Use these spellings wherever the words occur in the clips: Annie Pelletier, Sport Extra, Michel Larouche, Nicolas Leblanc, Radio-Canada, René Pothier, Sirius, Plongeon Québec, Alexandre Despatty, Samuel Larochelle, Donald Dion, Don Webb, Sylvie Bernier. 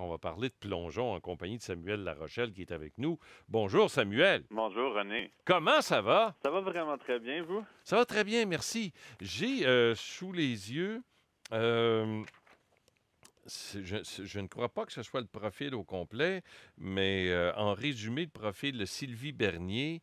On va parler de plongeon en compagnie de Samuel Larochelle qui est avec nous. Bonjour Samuel. Bonjour René. Comment ça va? Ça va vraiment très bien, vous? Ça va très bien, merci. J'ai sous les yeux, je ne crois pas que ce soit le profil au complet, mais en résumé, le profil de Sylvie Bernier,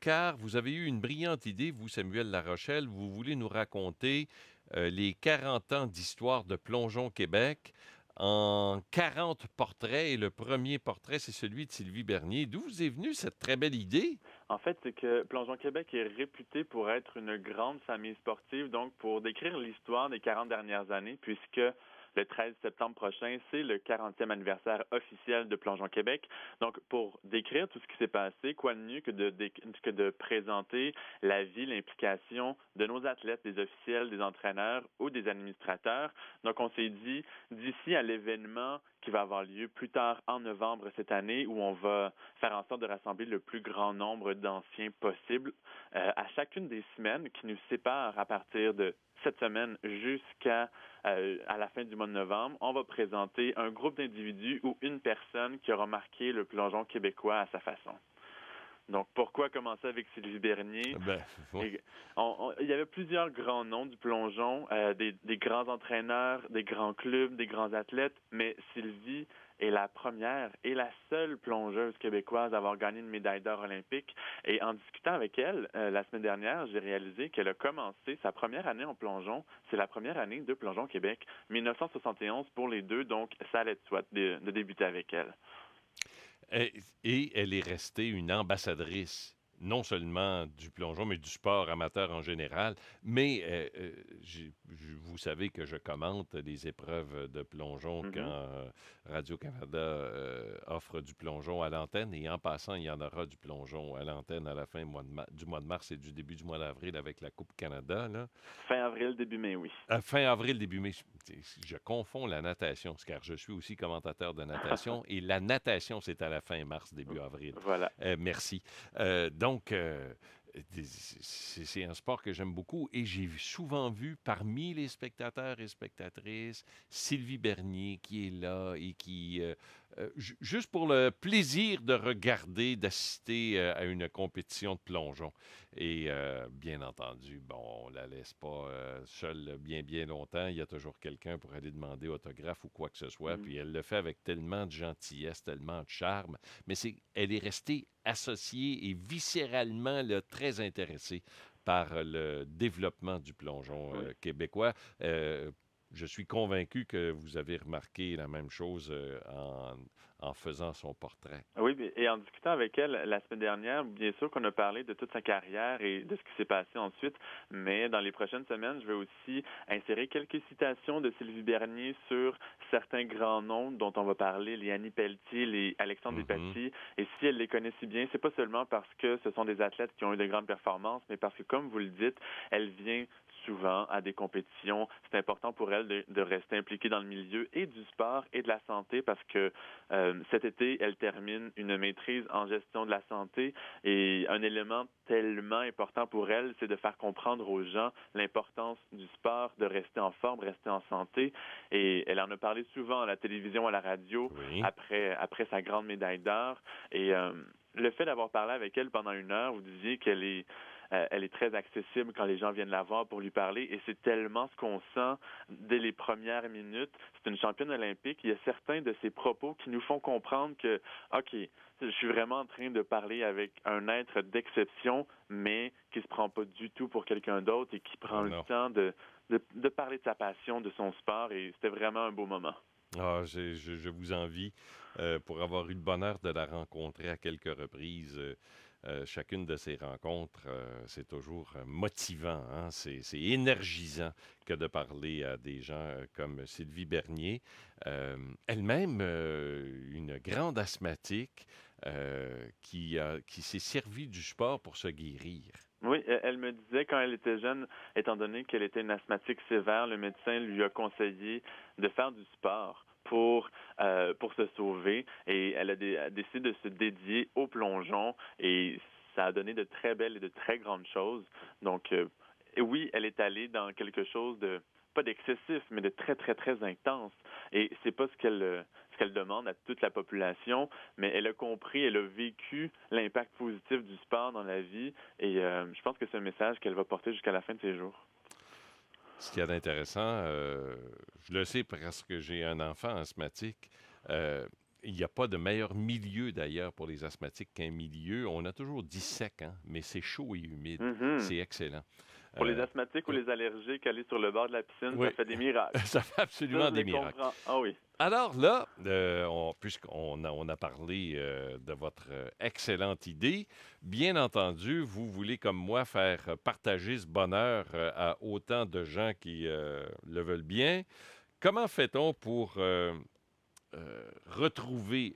car vous avez eu une brillante idée, vous Samuel Larochelle, vous voulez nous raconter les 40 ans d'histoire de Plongeon Québec, en 40 portraits, et le premier portrait, c'est celui de Sylvie Bernier. D'où vous est venue cette très belle idée? En fait, c'est que Plongeon Québec est réputé pour être une grande famille sportive, donc pour décrire l'histoire des 40 dernières années, puisque le 13 septembre prochain, c'est le 40e anniversaire officiel de Plongeon Québec. Donc, pour décrire tout ce qui s'est passé, quoi de mieux que de présenter la vie, l'implication de nos athlètes, des officiels, des entraîneurs ou des administrateurs. Donc, on s'est dit, d'ici à l'événement qui va avoir lieu plus tard en novembre cette année, où on va faire en sorte de rassembler le plus grand nombre d'anciens possible, à chacune des semaines qui nous séparent à partir de cette semaine jusqu'à la fin du mois de novembre, on va présenter un groupe d'individus ou une personne qui aura marqué le plongeon québécois à sa façon. Donc, pourquoi commencer avec Sylvie Bernier? Il y avait plusieurs grands noms du plongeon, des grands entraîneurs, des grands clubs, des grands athlètes, mais Sylvie est la première et la seule plongeuse québécoise à avoir gagné une médaille d'or olympique. Et en discutant avec elle la semaine dernière, j'ai réalisé qu'elle a commencé sa première année en plongeon. C'est la première année de Plongeon Québec, 1971 pour les deux, donc ça allait de soi de débuter avec elle. Et elle est restée une ambassadrice, non seulement du plongeon, mais du sport amateur en général. Mais vous savez que je commente les épreuves de plongeon quand Radio-Canada offre du plongeon à l'antenne. Et en passant, il y en aura du plongeon à l'antenne à la fin du mois de mars et du début du mois d'avril avec la Coupe Canada. Là. Fin avril, début mai, oui. Fin avril, début mai. Je confonds la natation, car je suis aussi commentateur de natation. Et la natation, c'est à la fin mars, début avril. Voilà. Merci. Donc, c'est un sport que j'aime beaucoup et j'ai souvent vu parmi les spectateurs et spectatrices Sylvie Bernier qui est là et qui, juste pour le plaisir de regarder, d'assister à une compétition de plongeon. Et bien entendu, bon, on la laisse pas seule bien longtemps. Il y a toujours quelqu'un pour aller demander autographe ou quoi que ce soit. Puis elle le fait avec tellement de gentillesse, tellement de charme. Mais elle est restée associée et viscéralement très intéressée par le développement du plongeon québécois. Je suis convaincu que vous avez remarqué la même chose en faisant son portrait. Oui, et en discutant avec elle la semaine dernière, bien sûr qu'on a parlé de toute sa carrière et de ce qui s'est passé ensuite, mais dans les prochaines semaines, je vais aussi insérer quelques citations de Sylvie Bernier sur certains grands noms dont on va parler, les Annie Pelletier, les Alexandre Despatty, et si elle les connaît si bien, c'est pas seulement parce que ce sont des athlètes qui ont eu de grandes performances, mais parce que, comme vous le dites, elle vient souvent à des compétitions. C'est important pour elle de rester impliquée dans le milieu et du sport et de la santé parce que cet été, elle termine une maîtrise en gestion de la santé et un élément tellement important pour elle, c'est de faire comprendre aux gens l'importance du sport, de rester en forme, rester en santé. Et elle en a parlé souvent à la télévision, à la radio, après sa grande médaille d'or. Et le fait d'avoir parlé avec elle pendant une heure, vous disiez qu'elle est très accessible quand les gens viennent la voir pour lui parler et c'est tellement ce qu'on sent dès les premières minutes. C'est une championne olympique. Il y a certains de ses propos qui nous font comprendre que, OK, je suis vraiment en train de parler avec un être d'exception, mais qui ne se prend pas du tout pour quelqu'un d'autre et qui prend le temps de parler de sa passion, de son sport et c'était vraiment un beau moment. Ah, je vous envie pour avoir eu le bonheur de la rencontrer à quelques reprises. Chacune de ces rencontres, c'est toujours motivant, hein? C'est énergisant que de parler à des gens comme Sylvie Bernier. Elle-même, une grande asthmatique qui s'est servie du sport pour se guérir. Oui, elle me disait quand elle était jeune, étant donné qu'elle était une asthmatique sévère, le médecin lui a conseillé de faire du sport pour se sauver et elle a décidé de se dédier au plongeon et ça a donné de très belles et de très grandes choses. Donc, oui, elle est allée dans quelque chose de, pas d'excessif, mais de très, très, très intense. Et c'est pas ce qu'elle qu'elle demande à toute la population, mais elle a compris, elle a vécu l'impact positif du sport dans la vie et je pense que c'est un message qu'elle va porter jusqu'à la fin de ses jours. Ce qu'il y a d'intéressant, je le sais parce que j'ai un enfant asthmatique. Il n'y a pas de meilleur milieu, d'ailleurs, pour les asthmatiques qu'un milieu. On a toujours dit sec, hein, mais c'est chaud et humide. Mm-hmm. C'est excellent. Pour les asthmatiques ou les allergiques, aller sur le bord de la piscine, oui. Ça fait des miracles. Ça fait absolument des miracles. Comprends. Ah oui. Alors là, puisqu'on a parlé de votre excellente idée, bien entendu, vous voulez, comme moi, faire partager ce bonheur à autant de gens qui le veulent bien. Comment fait-on pour... retrouver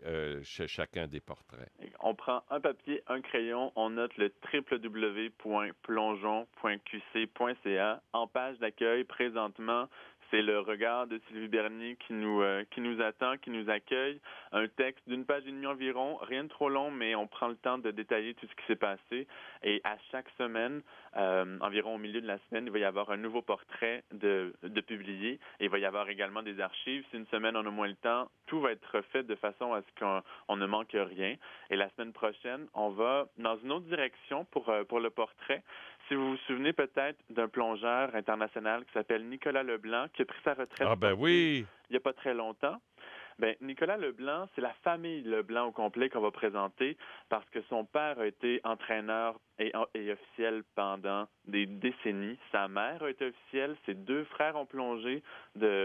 chez chacun des portraits. On prend un papier, un crayon, on note le www.plongeon.qc.ca. En page d'accueil, présentement, c'est le regard de Sylvie Bernier qui nous attend, qui nous accueille. Un texte d'une page et demie environ, rien de trop long, mais on prend le temps de détailler tout ce qui s'est passé. Et à chaque semaine, environ au milieu de la semaine, il va y avoir un nouveau portrait de publié. Et il va y avoir également des archives. Si une semaine, on a moins le temps, tout va être refait de façon à ce qu'on ne manque rien. Et la semaine prochaine, on va dans une autre direction pour le portrait. Si vous vous souvenez peut-être d'un plongeur international qui s'appelle Nicolas Leblanc, qui a pris sa retraite il n'y a pas très longtemps. Bien, Nicolas Leblanc, c'est la famille Leblanc au complet qu'on va présenter parce que son père a été entraîneur et officiel pendant des décennies. Sa mère a été officielle. Ses deux frères ont plongé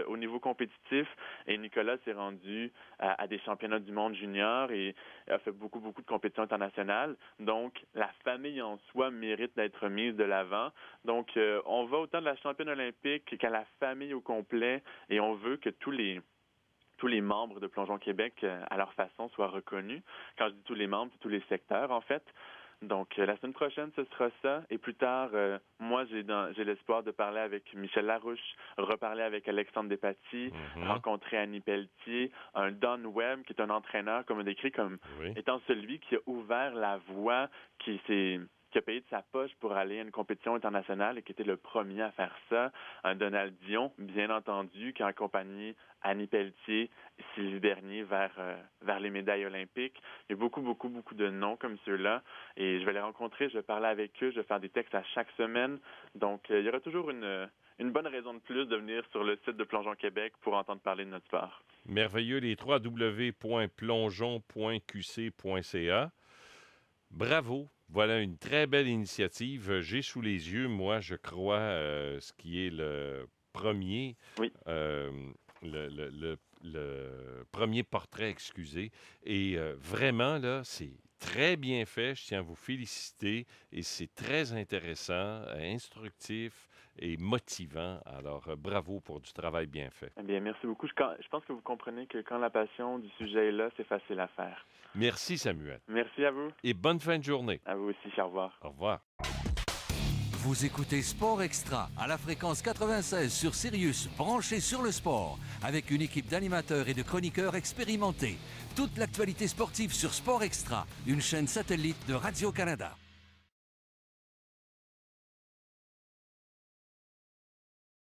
au niveau compétitif et Nicolas s'est rendu à des championnats du monde junior et a fait beaucoup, beaucoup de compétitions internationales. Donc, la famille en soi mérite d'être mise de l'avant. Donc, on va autant de la championne olympique qu'à la famille au complet et on veut que tous les membres de Plongeon Québec, à leur façon, soient reconnus. Quand je dis tous les membres, c'est tous les secteurs, en fait. Donc, la semaine prochaine, ce sera ça. Et plus tard, moi, j'ai l'espoir de parler avec Michel Larouche, reparler avec Alexandre Despatty, rencontrer Annie Pelletier, un Don Webb, qui est un entraîneur, comme on décrit, comme étant celui qui a ouvert la voie, qui a payé de sa poche pour aller à une compétition internationale et qui était le premier à faire ça. Un Donald Dion, bien entendu, qui a accompagné Annie Pelletier et Sylvie Bernier vers les médailles olympiques. Il y a beaucoup, beaucoup, beaucoup de noms comme ceux-là. Et je vais les rencontrer, je vais parler avec eux, je vais faire des textes à chaque semaine. Donc, il y aura toujours une bonne raison de plus de venir sur le site de Plongeon Québec pour entendre parler de notre sport. Merveilleux, les www.plongeon.qc.ca. Bravo! Voilà une très belle initiative. J'ai sous les yeux, moi, je crois, ce qui est le premier, le premier portrait, excusez. Et vraiment, là, c'est très bien fait. Je tiens à vous féliciter. Et c'est très intéressant, instructif et motivant. Alors, bravo pour du travail bien fait. Eh bien, merci beaucoup. Je pense que vous comprenez que quand la passion du sujet est là, c'est facile à faire. Merci, Samuel. Merci à vous. Et bonne fin de journée. À vous aussi. Au revoir. Au revoir. Vous écoutez Sport Extra à la fréquence 96 sur Sirius, branché sur le sport, avec une équipe d'animateurs et de chroniqueurs expérimentés. Toute l'actualité sportive sur Sport Extra, une chaîne satellite de Radio-Canada.